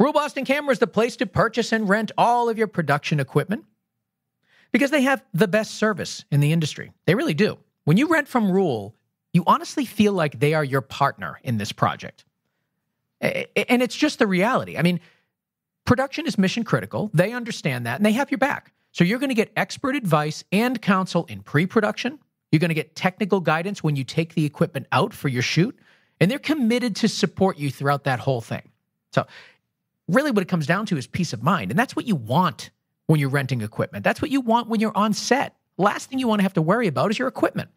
Rule Boston Camera is the place to purchase and rent all of your production equipment because they have the best service in the industry. They really do. When you rent from Rule, you honestly feel like they are your partner in this project. And it's just the reality. I mean, production is mission critical. They understand that, and they have your back. So you're going to get expert advice and counsel in pre-production. You're going to get technical guidance when you take the equipment out for your shoot. And they're committed to support you throughout that whole thing. So really what it comes down to is peace of mind. And that's what you want when you're renting equipment. That's what you want when you're on set. Last thing you want to have to worry about is your equipment.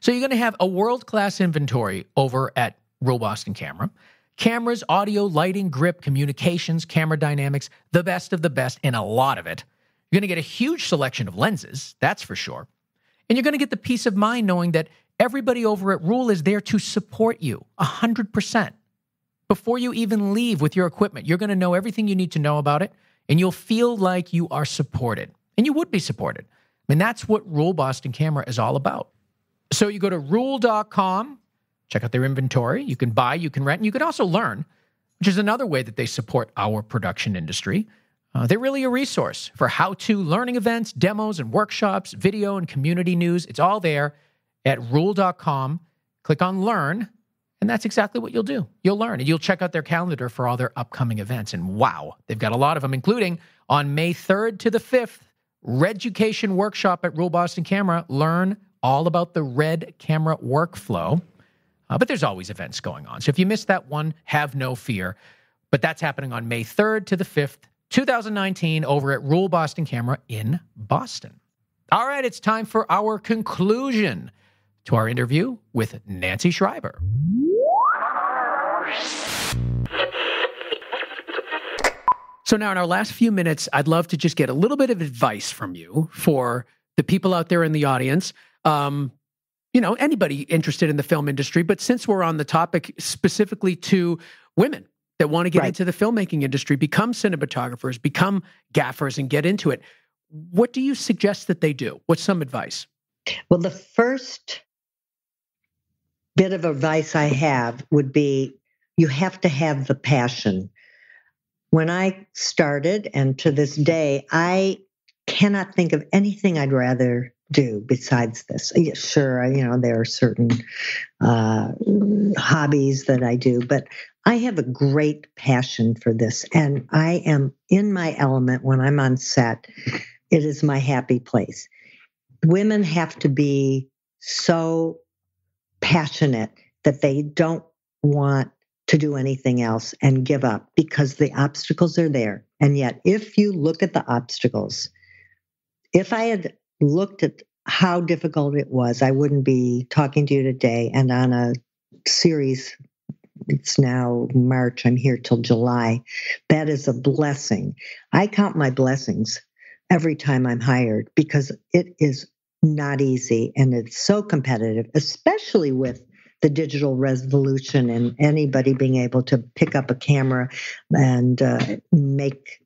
So you're going to have a world-class inventory over at Rule Boston Camera. Cameras, audio, lighting, grip, communications, camera dynamics, the best of the best, and a lot of it. You're going to get a huge selection of lenses, that's for sure. And you're going to get the peace of mind knowing that everybody over at Rule is there to support you 100%. Before you even leave with your equipment, you're going to know everything you need to know about it, and you'll feel like you are supported. And you would be supported. I mean, that's what Rule Boston Camera is all about. So you go to Rule.com, check out their inventory. You can buy, you can rent, and you can also learn, which is another way that they support our production industry. They're really a resource for how-to learning events, demos, and workshops, video and community news. It's all there at rule.com. Click on Learn, and that's exactly what you'll do. You'll learn, and you'll check out their calendar for all their upcoming events. And wow, they've got a lot of them, including on May 3rd to the 5th, Reducation Workshop at Rule Boston Camera. Learn all about the RED camera workflow. But there's always events going on. So if you missed that one, have no fear. But that's happening on May 3rd to the 5th, 2019, over at Rule Boston Camera in Boston. All right, it's time for our conclusion to our interview with Nancy Schreiber. So now in our last few minutes, I'd love to just get a little bit of advice from you for the people out there in the audience. You know, anybody interested in the film industry, but since we're on the topic specifically to women that want to get into the filmmaking industry, become cinematographers, become gaffers, and get into it. What do you suggest that they do? What's some advice? Well, the first bit of advice I have would be you have to have the passion. When I started, and to this day, I cannot think of anything I'd rather do besides this. Sure, you know, there are certain hobbies that I do, but I have a great passion for this, and I am in my element when I'm on set. It is my happy place. Women have to be so passionate that they don't want to do anything else and give up, because the obstacles are there. And yet, if you look at the obstacles, if I had looked at how difficult it was, I wouldn't be talking to you today and on a series. It's now March. I'm here till July. That is a blessing. I count my blessings every time I'm hired, because it is not easy and it's so competitive, especially with the digital revolution and anybody being able to pick up a camera and make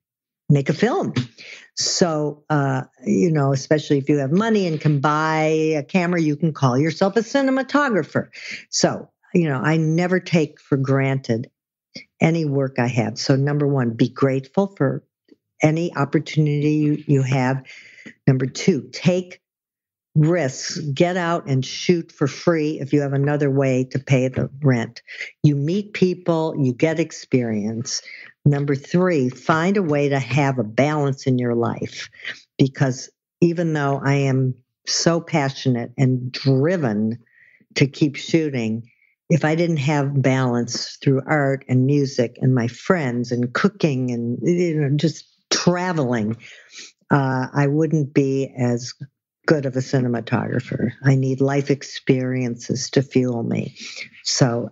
a film. So, you know, especially if you have money and can buy a camera, you can call yourself a cinematographer. So, you know, I never take for granted any work I have. So number one, be grateful for any opportunity you have. Number two, take risks. Get out and shoot for free if you have another way to pay the rent. You meet people, you get experience. Number three, find a way to have a balance in your life, because even though I am so passionate and driven to keep shooting, if I didn't have balance through art and music and my friends and cooking and, you know, just traveling, I wouldn't be as good of a cinematographer. I need life experiences to fuel me. So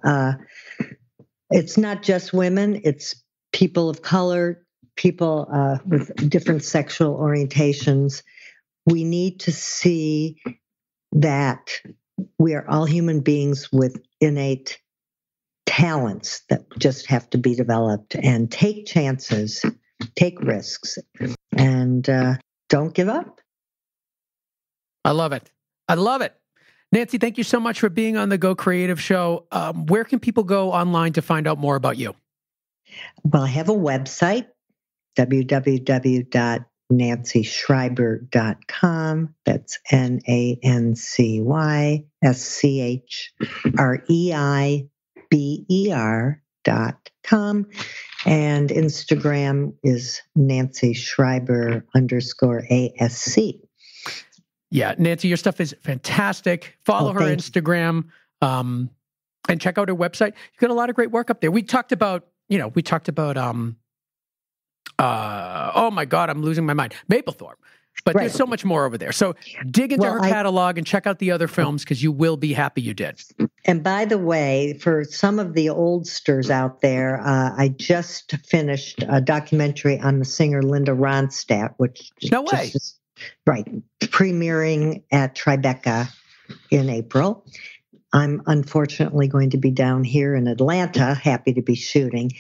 it's not just women, it's people of color, people with different sexual orientations. We need to see that we are all human beings with innate talents that just have to be developed, and take chances, take risks, and don't give up. I love it. I love it. Nancy, thank you so much for being on the Go Creative Show. Where can people go online to find out more about you? Well, I have a website, www.nancyschreiber.com. That's NANCYSCHREIBER.com. And Instagram is nancyschreiber_ASC. Yeah, Nancy, your stuff is fantastic. Follow her Instagram and check out her website. You've got a lot of great work up there. We talked about, you know, oh my God, I'm losing my mind. Mapplethorpe. But there's so much more over there. So dig into her catalog and check out the other films, because you will be happy you did. And by the way, for some of the oldsters out there, I just finished a documentary on the singer Linda Ronstadt, which premiering at Tribeca in April. I'm unfortunately going to be down here in Atlanta, happy to be shooting.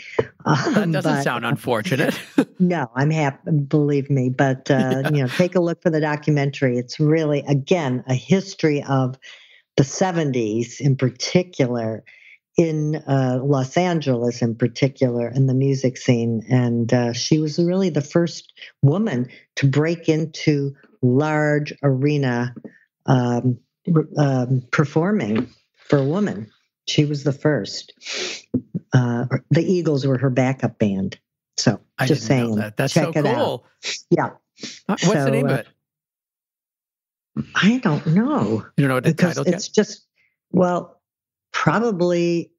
That doesn't sound unfortunate. No, I'm happy, believe me. But, you know, take a look for the documentary. It's really, again, a history of the 70s in particular, in Los Angeles in particular, in the music scene. And she was really the first woman to break into large arena performing. For a woman, she was the first. The Eagles were her backup band. So just saying, that's so cool. Yeah. What's the name of it? I don't know. You don't know what the title is? It's just, well, probably,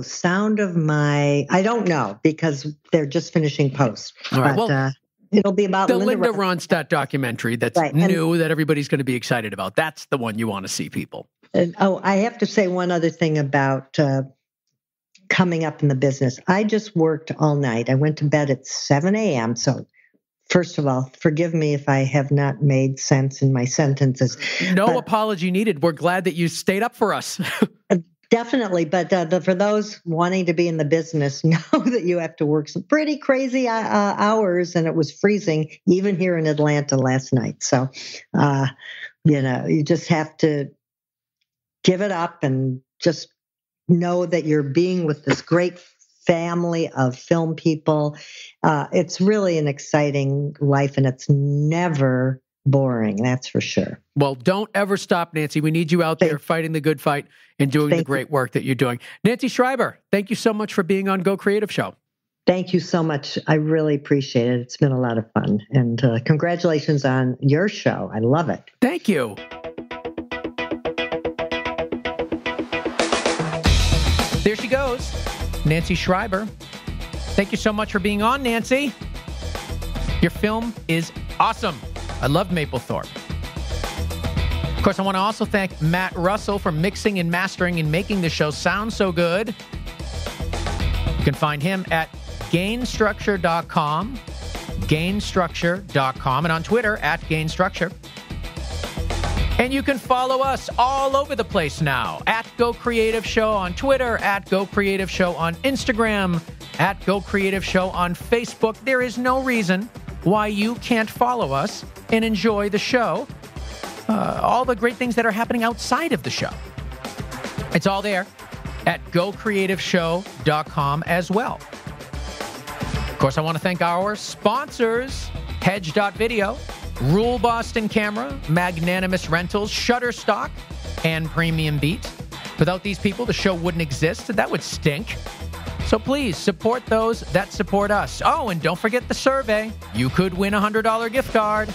Sound of My, I don't know, because they're just finishing post. All right. But, it'll be about the Linda Ronstadt documentary that's new, that everybody's going to be excited about. That's the one you want to see, people. And, I have to say one other thing about coming up in the business. I just worked all night. I went to bed at 7 a.m. So first of all, forgive me if I have not made sense in my sentences. No apology needed. We're glad that you stayed up for us. Definitely. But for those wanting to be in the business, know that you have to work some pretty crazy hours. And it was freezing even here in Atlanta last night. So, you just have to give it up and just know that you're being with this great family of film people. It's really an exciting life, and it's never boring, that's for sure. Well, don't ever stop, Nancy. We need you out there fighting the good fight and doing the great work that you're doing. Nancy Schreiber, thank you so much for being on Go Creative Show. Thank you so much. I really appreciate it. It's been a lot of fun. And congratulations on your show. I love it. Thank you. There she goes, Nancy Schreiber. Thank you so much for being on, Nancy. Your film is awesome. I love Mapplethorpe. Of course, I want to also thank Matt Russell for mixing and mastering and making the show sound so good. You can find him at gainstructure.com, gainstructure.com, and on Twitter at gainstructure. And you can follow us all over the place now, at Go Creative Show on Twitter, at Go Creative Show on Instagram, at Go Creative Show on Facebook. There is no reason why you can't follow us and enjoy the show, all the great things that are happening outside of the show. It's all there at gocreativeshow.com as well. Of course, I want to thank our sponsors, Hedge.video, Rule Boston Camera, Magnanimous Rentals, Shutterstock, and Premium Beat. Without these people, the show wouldn't exist. That would stink. So please support those that support us. Oh, and don't forget the survey. You could win a $100 gift card.